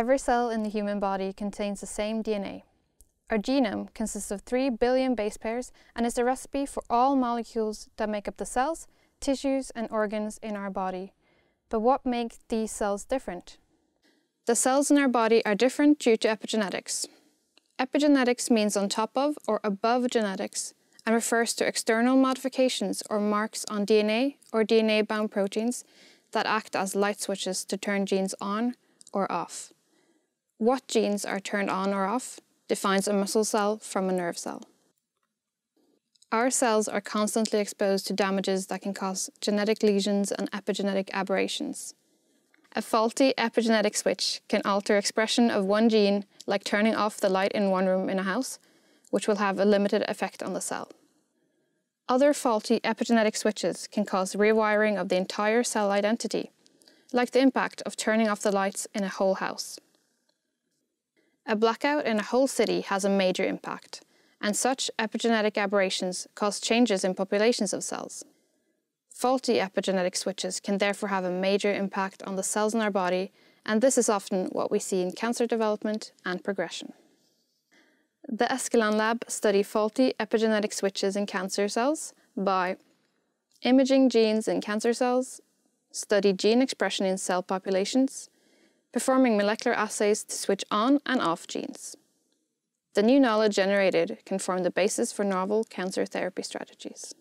Every cell in the human body contains the same DNA. Our genome consists of 3 billion base pairs and is the recipe for all molecules that make up the cells, tissues and organs in our body. But what makes these cells different? The cells in our body are different due to epigenetics. Epigenetics means on top of or above genetics and refers to external modifications or marks on DNA or DNA-bound proteins that act as light switches to turn genes on or off. What genes are turned on or off defines a muscle cell from a nerve cell. Our cells are constantly exposed to damages that can cause genetic lesions and epigenetic aberrations. A faulty epigenetic switch can alter expression of one gene, like turning off the light in one room in a house, which will have a limited effect on the cell. Other faulty epigenetic switches can cause rewiring of the entire cell identity, like the impact of turning off the lights in a whole house. A blackout in a whole city has a major impact, and such epigenetic aberrations cause changes in populations of cells. Faulty epigenetic switches can therefore have a major impact on the cells in our body, and this is often what we see in cancer development and progression. The Eskeland lab study faulty epigenetic switches in cancer cells by imaging genes in cancer cells, study gene expression in cell populations, performing molecular assays to switch on and off genes. The new knowledge generated can form the basis for novel cancer therapy strategies.